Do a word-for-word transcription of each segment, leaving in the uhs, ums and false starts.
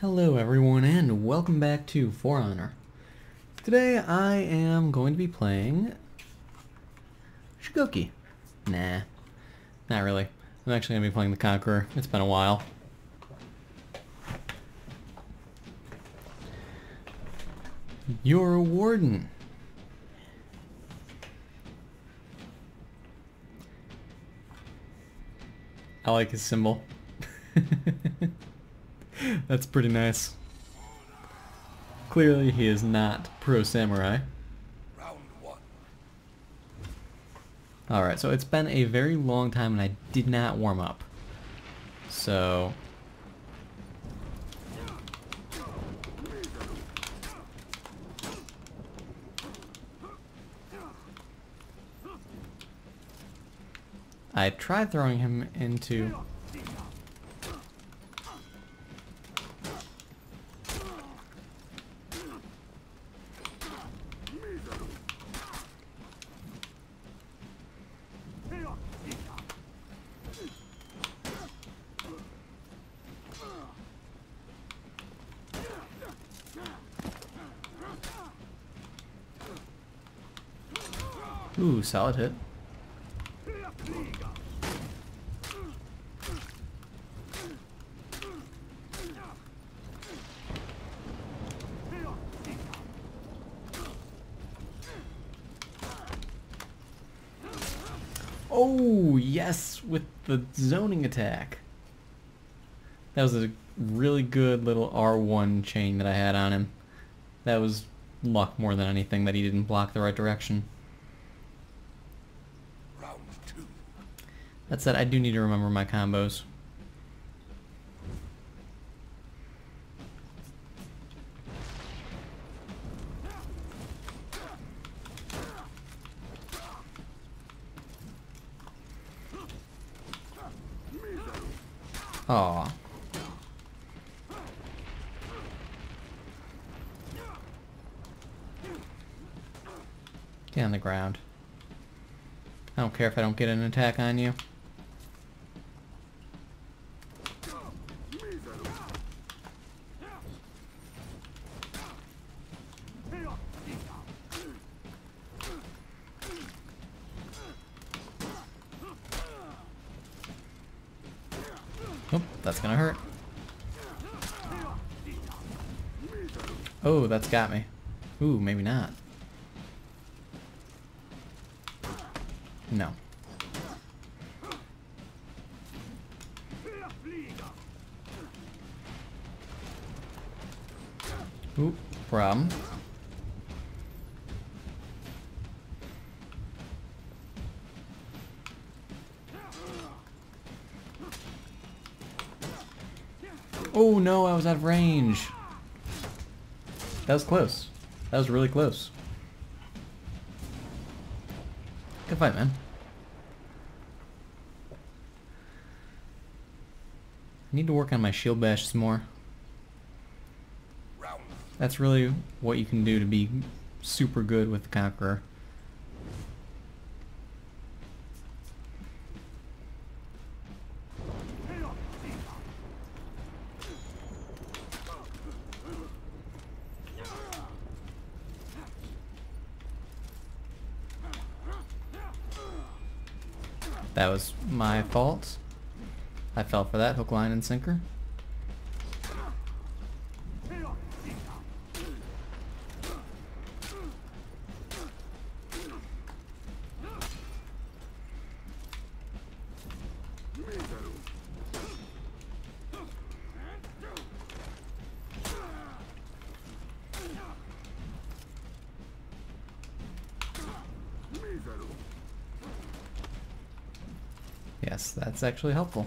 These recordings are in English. Hello everyone and welcome back to For Honor. Today I am going to be playing Shogoki. Nah, not really. I'm actually going to be playing the Conqueror. It's been a while. You're a Warden. I like his symbol. That's pretty nice. Clearly he is not pro-samurai. Alright, so it's been a very long time and I did not warm up. So... I tried throwing him into... Ooh, solid hit. Oh, yes, with the zoning attack. That was a really good little R one chain that I had on him. That was luck more than anything that he didn't block the right direction. That said, I do need to remember my combos. Aww. Get on the ground. I don't care if I don't get an attack on you. Oh, that's gonna hurt. Oh, that's got me. Ooh, maybe not. No. Ooh, problem. Oh no, I was out of range. That was close. That was really close. Good fight, man. I need to work on my shield bash some more. That's really what you can do to be super good with the Conqueror. That was my fault. I fell for that hook, line, and sinker. Yes, that's actually helpful.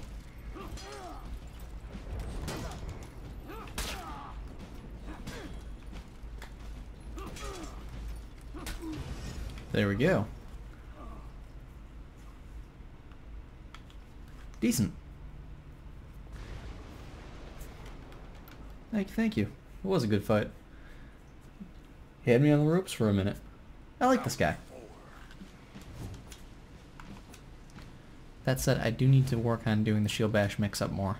There we go. Decent. Thank you, thank you. It was a good fight. He had me on the ropes for a minute. I like this guy. That said, I do need to work on doing the shield bash mix-up more.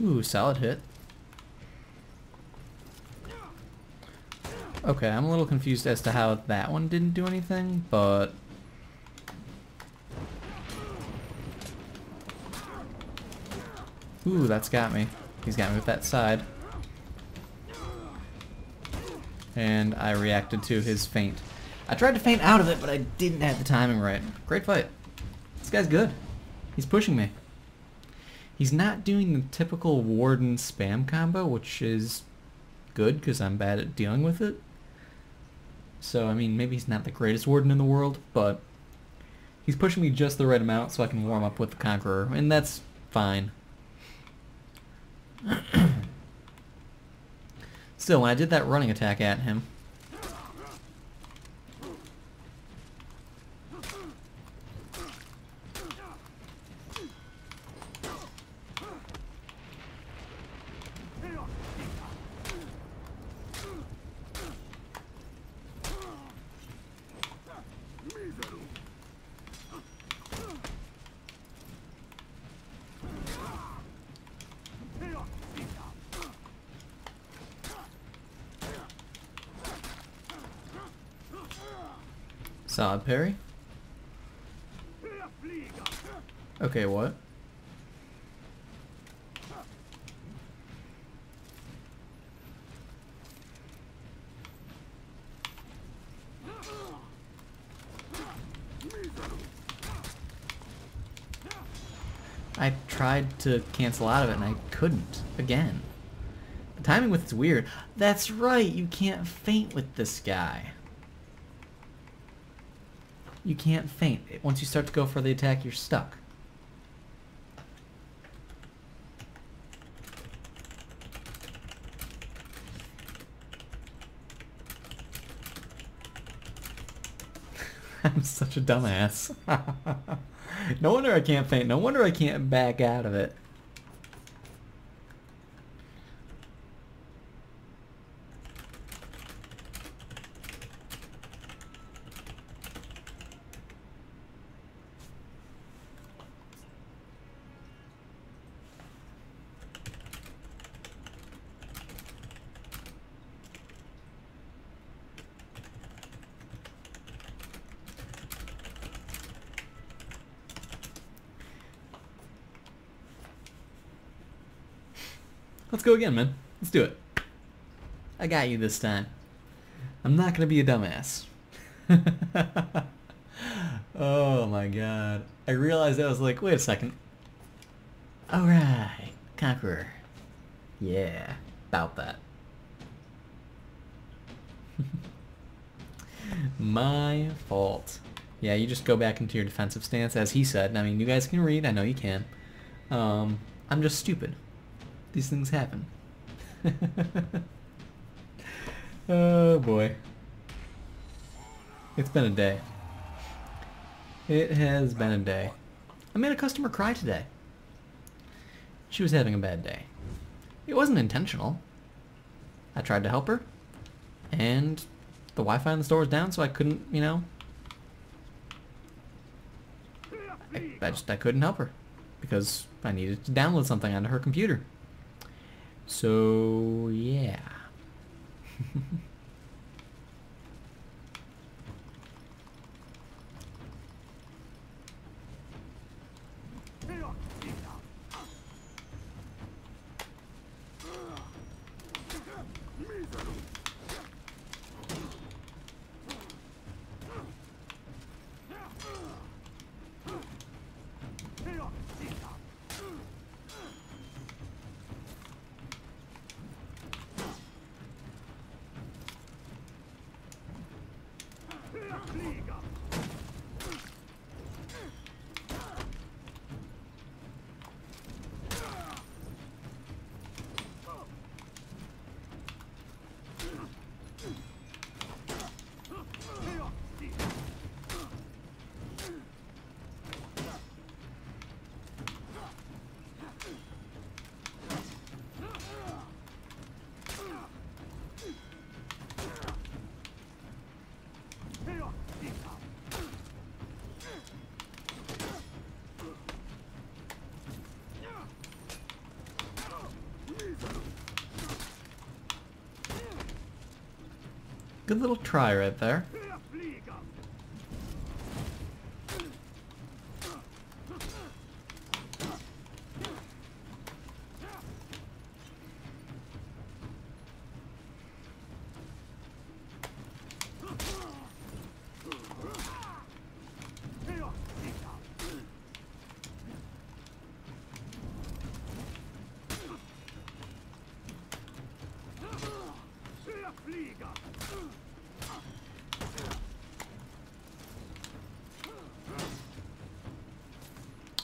Ooh, solid hit. Okay, I'm a little confused as to how that one didn't do anything, but... Ooh, that's got me. He's got me with that side. And I reacted to his feint. I tried to feint out of it, but I didn't have the timing right. Great fight. This guy's good. He's pushing me. He's not doing the typical Warden spam combo, which is good because I'm bad at dealing with it. So, I mean, maybe he's not the greatest Warden in the world, but he's pushing me just the right amount so I can warm up with the Conqueror, and that's fine. Still, when I did that running attack at him, solid parry. Okay, what? I tried to cancel out of it and I couldn't. Again. The timing with it's weird. That's right, you can't feint with this guy. You can't feint. Once you start to go for the attack, you're stuck. I'm such a dumbass. No wonder I can't feint. No wonder I can't back out of it. Let's go again, man. Let's do it. I got you this time. I'm not going to be a dumbass. Oh my god. I realized I was like, wait a second. Alright. Conqueror. Yeah. About that. My fault. Yeah, you just go back into your defensive stance, as he said. I mean, you guys can read. I know you can. Um, I'm just stupid. These things happen. Oh boy. It's been a day. It has been a day. I made a customer cry today. She was having a bad day. It wasn't intentional. I tried to help her, and the Wi-Fi in the store was down, so I couldn't, you know... I, I just I couldn't help her, because I needed to download something onto her computer. So, yeah. Good little try right there.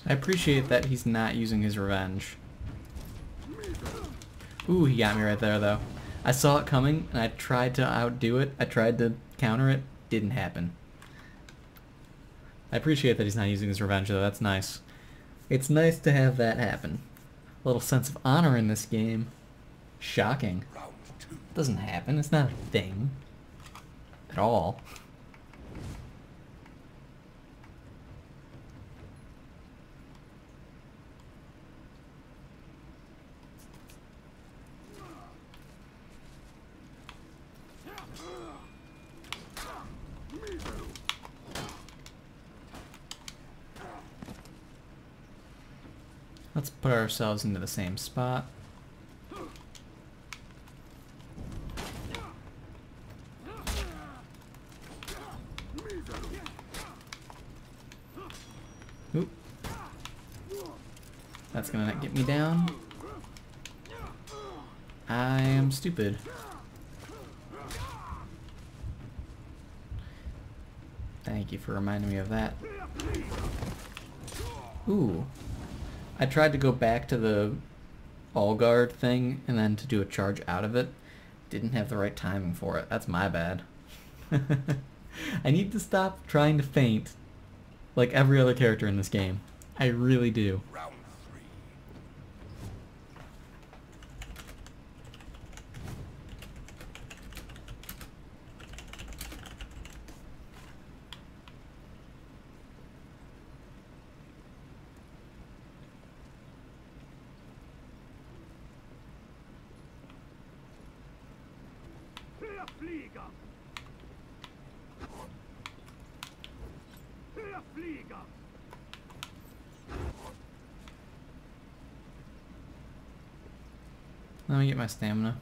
I appreciate that he's not using his revenge. Ooh, he got me right there though. I saw it coming and I tried to outdo it. I tried to counter it. Didn't happen. I appreciate that he's not using his revenge though. That's nice. It's nice to have that happen. A little sense of honor in this game. Shocking. Doesn't happen. It's not a thing. At all. Let's put ourselves into the same spot. Oop. That's gonna get me down. I am stupid. Thank you for reminding me of that. Ooh. I tried to go back to the all guard thing and then to do a charge out of it. Didn't have the right timing for it. That's my bad. I need to stop trying to faint like every other character in this game. I really do. Round three. Let me get my stamina.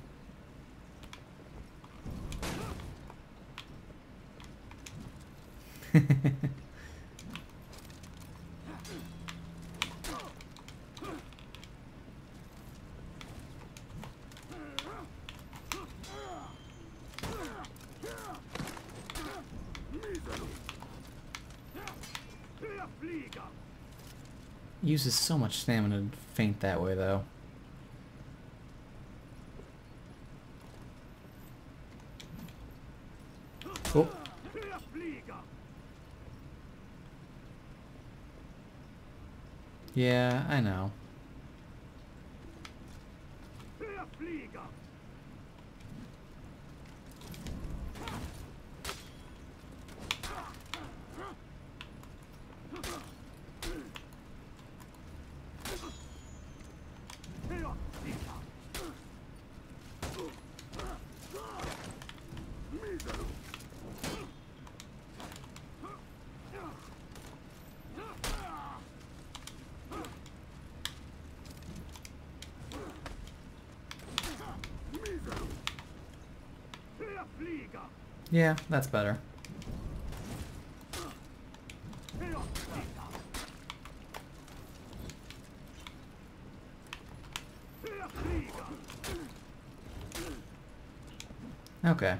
Uses so much stamina to faint that way though. Oh. Yeah, I know. Yeah, that's better. Okay.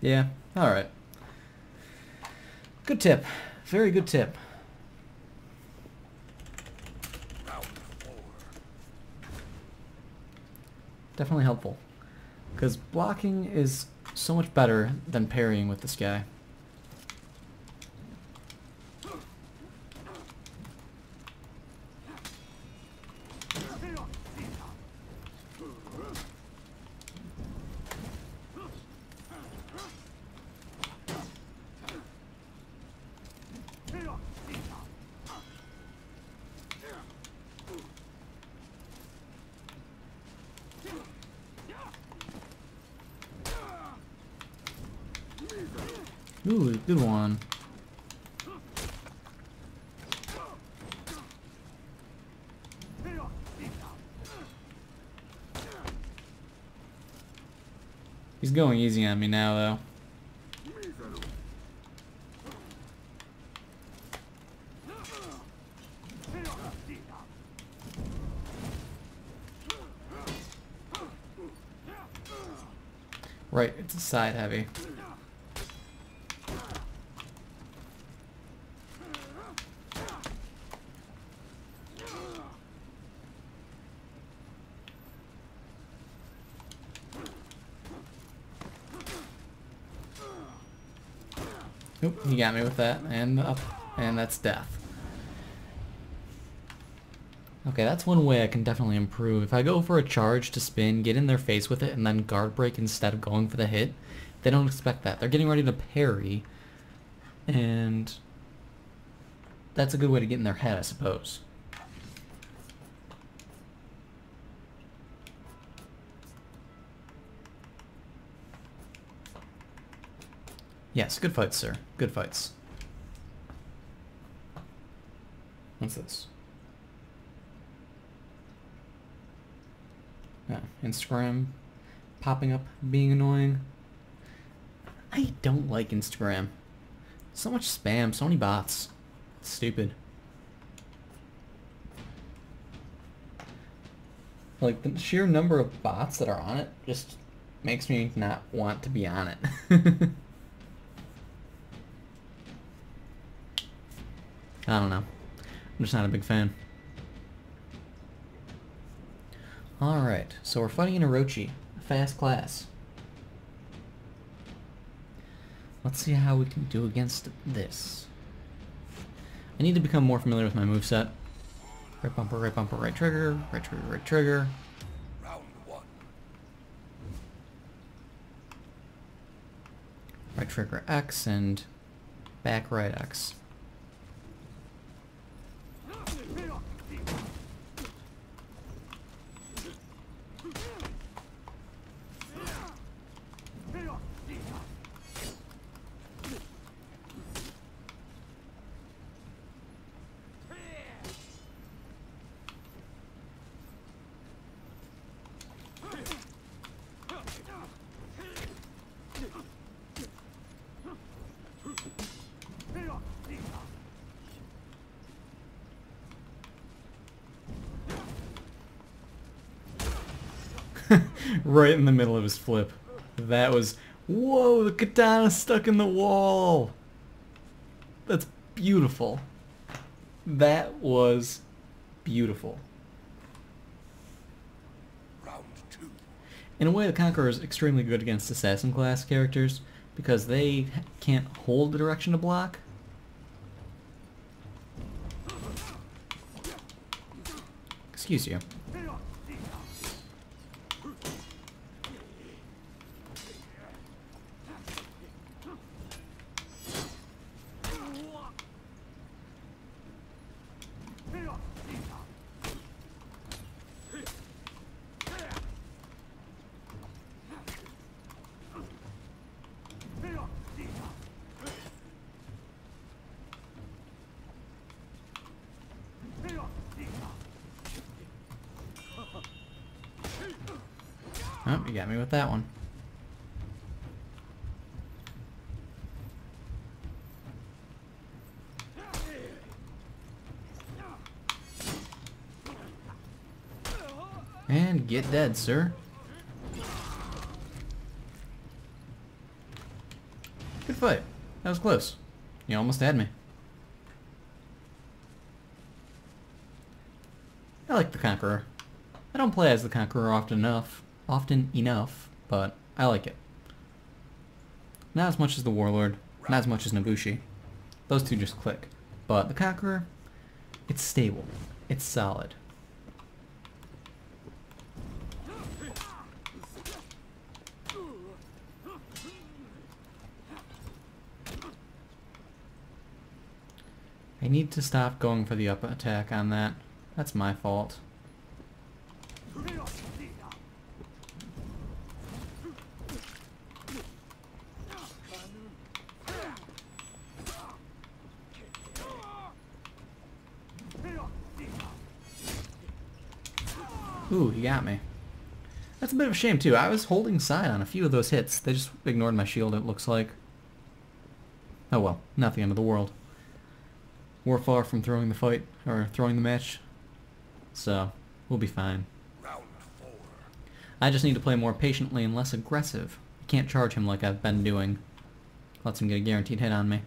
Yeah, all right. Good tip. Very good tip. Definitely helpful, because blocking is so much better than parrying with this guy. Ooh, good one. He's going easy on me now, though. Right, it's a side heavy. Oop, he got me with that, and up, and that's death. Okay, that's one way I can definitely improve. If I go for a charge to spin, get in their face with it, and then guard break instead of going for the hit, they don't expect that. They're getting ready to parry, and that's a good way to get in their head, I suppose. Yes, good fights, sir. Good fights. What's this? Oh, Instagram popping up, being annoying. I don't like Instagram. So much spam, so many bots. It's stupid. Like, the sheer number of bots that are on it just makes me not want to be on it. I don't know. I'm just not a big fan. Alright, so we're fighting an Orochi. A fast class. Let's see how we can do against this. I need to become more familiar with my moveset. Right bumper, right bumper, right trigger, right trigger, right trigger. Round one. Right trigger X and back right X. Right in the middle of his flip. That was... Whoa, the katana's stuck in the wall! That's beautiful. That was beautiful. Round two. In a way, the Conqueror is extremely good against assassin class characters because they can't hold the direction to block. Excuse you. Oh, you got me with that one. And get dead, sir. Good fight. That was close. You almost had me. I like the Conqueror. I don't play as the Conqueror often enough. Often enough, but I like it. Not as much as the Warlord, not as much as Nobushi. Those two just click. But the Conqueror, it's stable. It's solid. I need to stop going for the up attack on that. That's my fault. Ooh, he got me. That's a bit of a shame, too. I was holding side on a few of those hits. They just ignored my shield, it looks like. Oh well, not the end of the world. We're far from throwing the fight, or throwing the match. So, we'll be fine. Round four. I just need to play more patiently and less aggressive. I can't charge him like I've been doing. Lets him get a guaranteed hit on me.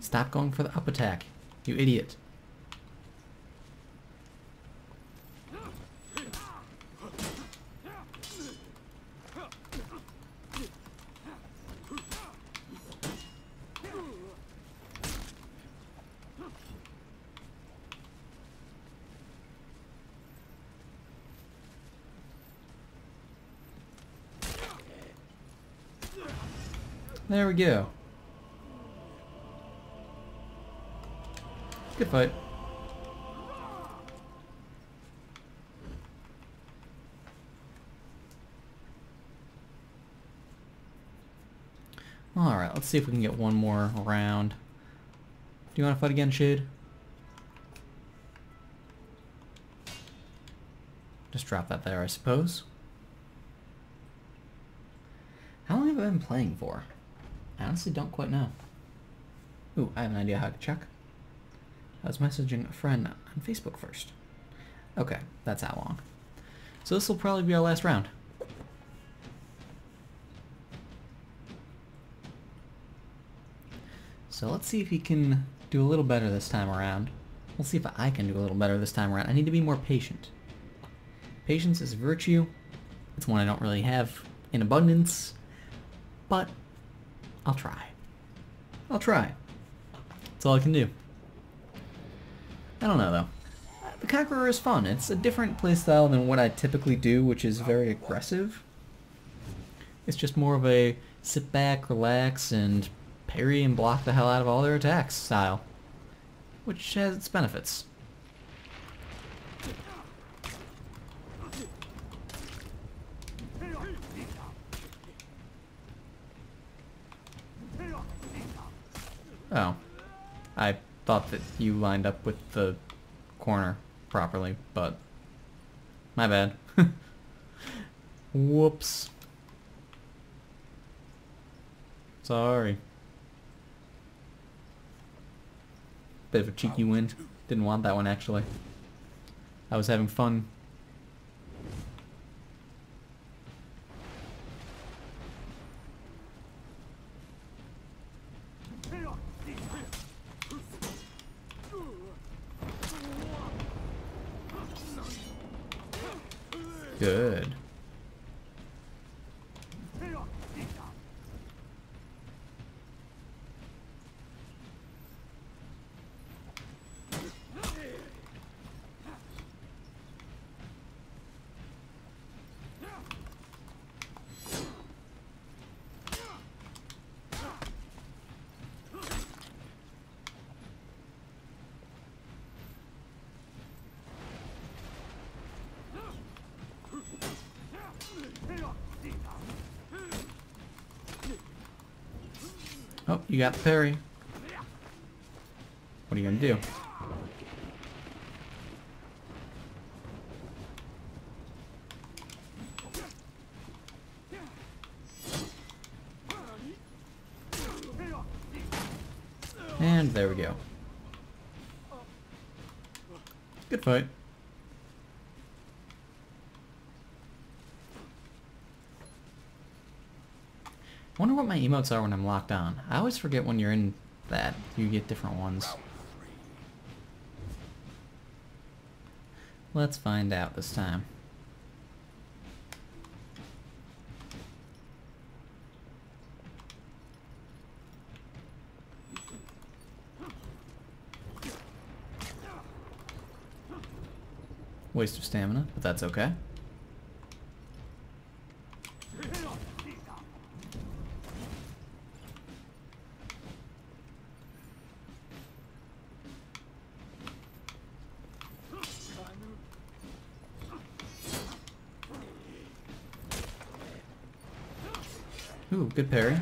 Stop going for the up attack, you idiot. There we go. Good fight. Alright, let's see if we can get one more round. Do you want to fight again, Shade? Just drop that there, I suppose. How long have I been playing for? I honestly don't quite know. Ooh, I have an idea how to check. I was messaging a friend on Facebook first. Okay, that's how long. So this will probably be our last round. So let's see if he can do a little better this time around. We'll see if I can do a little better this time around. I need to be more patient. Patience is a virtue. It's one I don't really have in abundance, but I'll try. I'll try. That's all I can do. I don't know, though. The Conqueror is fun. It's a different playstyle than what I typically do, which is very aggressive. It's just more of a sit back, relax, and parry and block the hell out of all their attacks style, which has its benefits. Oh. I... thought that you lined up with the corner properly, but my bad. Whoops. Sorry. Bit of a cheeky win. Didn't want that one, actually. I was having fun. Good. Oh, you got the parry. What are you gonna do? And there we go. Good fight. I wonder what my emotes are when I'm locked on. I always forget when you're in that. You get different ones. Let's find out this time. Waste of stamina, but that's okay. Ooh, good parry.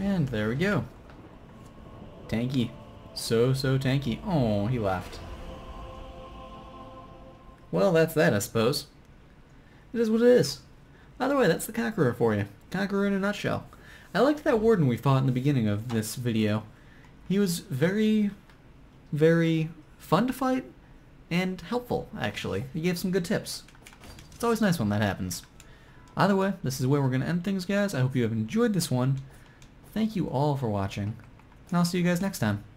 And there we go. Tanky. So, so tanky. Oh, he laughed. Well, that's that, I suppose. It is what it is. Either way, that's the Conqueror for you. Conqueror in a nutshell. I liked that Warden we fought in the beginning of this video. He was very, very fun to fight and helpful, actually. He gave some good tips. It's always nice when that happens. Either way, this is where we're going to end things, guys. I hope you have enjoyed this one. Thank you all for watching, and I'll see you guys next time.